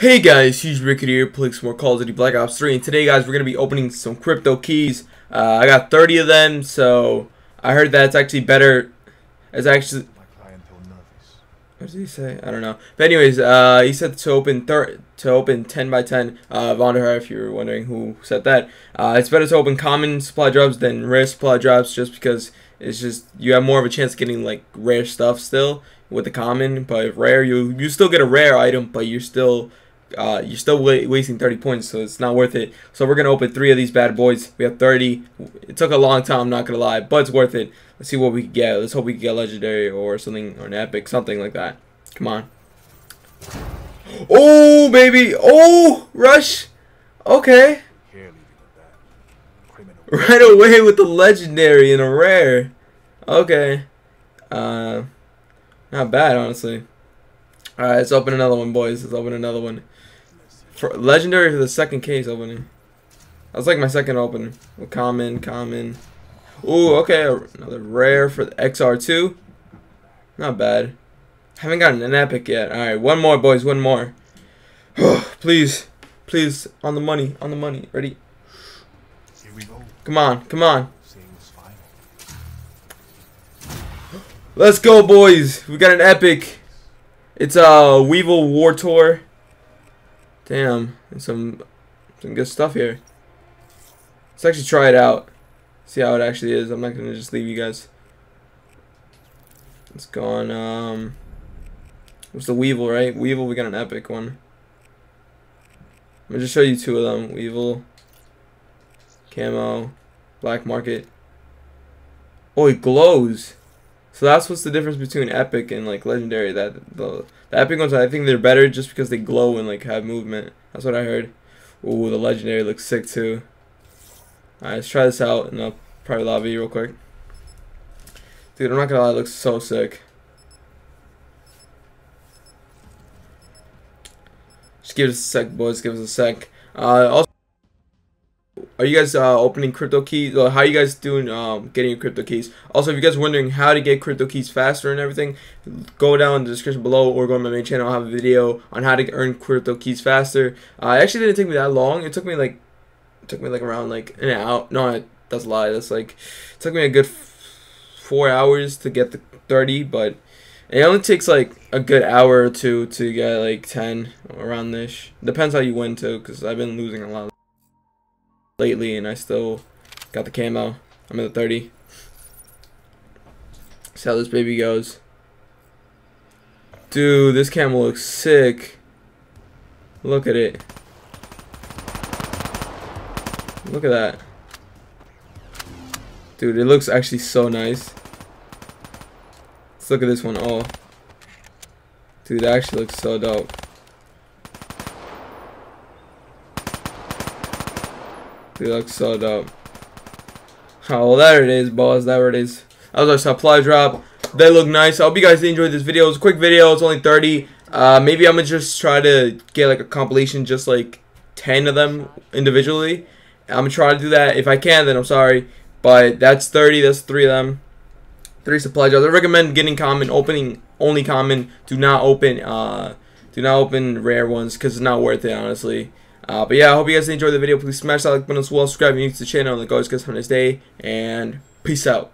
Hey guys, huge Rick here, playing some more Call of Duty Black Ops 3, and today guys we're going to be opening some crypto keys. I got 30 of them, so I heard that it's actually better. It's actually, what did he say? I don't know. But anyways, he said to open 10 by 10. Vonderheer, if you're wondering who said that. It's better to open common supply drops than rare supply drops, just because it's just you have more of a chance of getting like rare stuff still with the common. But rare, you still get a rare item, but you're still wasting 30 points, so it's not worth it. So we're gonna open 3 of these bad boys. We have 30. It took a long time, I'm not gonna lie, but it's worth it. Let's see what we can get. Let's hope we can get legendary or something, or an epic, something like that. Come on. Oh baby. Oh, rush. Okay, right away with the legendary and a rare. Okay, not bad, honestly. All right, let's open another one, boys. Let's open another one. For legendary, for the second case opening. That's like my second opening. Common. Ooh, okay, another rare for the XR2. Not bad. Haven't gotten an epic yet. All right, one more, boys. One more. Please, on the money, on the money. Ready? Here we go. Come on. Let's go, boys. We got an epic. It's a Weevil War Tour. Damn, and some good stuff here. Let's actually try it out. See how it actually is. I'm not gonna just leave you guys. Let's go on. What's the Weevil, right? Weevil. We got an epic one. I'm gonna just show you 2 of them. Weevil, camo, Black Market. Oh, it glows. So that's what's the difference between epic and like legendary. That the epic ones, I think they're better just because they glow and like have movement. That's what I heard. Ooh, the legendary looks sick too. Alright, let's try this out in a private lobby real quick. Dude, I'm not gonna lie, it looks so sick. Just give us a sec, boys. Give us a sec. Also, are you guys opening crypto keys? Or how are you guys doing getting your crypto keys? Also, if you guys are wondering how to get crypto keys faster and everything, go down in the description below or go on my main channel. I'll have a video on how to earn crypto keys faster. It actually didn't take me that long. It took me like around like an hour. No, that's a lie. That's like, it took me a good 4 hours to get the 30, but it only takes like a good hour or 2 to get like 10 around this. Depends how you win too, because I've been losing a lot of lately, and I still got the camo. I'm in the 30. See how this baby goes. Dude, this camo looks sick. Look at it. Look at that. Dude, it looks actually so nice. Let's look at this one. Oh. Dude, that actually looks so dope. Dude, that looks so dope. Oh, well, there it is, boss. There it is. That was our supply drop. They look nice. I hope you guys enjoyed this video. It's a quick video. It's only 30. Maybe I'm going to just try to get, like, a compilation, just, like, 10 of them individually. I'm going to try to do that. If I can, then I'm sorry. But that's 30. That's 3 of them. 3 supply drops. I recommend getting common, opening only common. Do not open rare ones because it's not worth it, honestly. But yeah, I hope you guys enjoyed the video. Please smash that like button as well. Subscribe if you're new to the channel. Like always, guys, have a nice day. And peace out.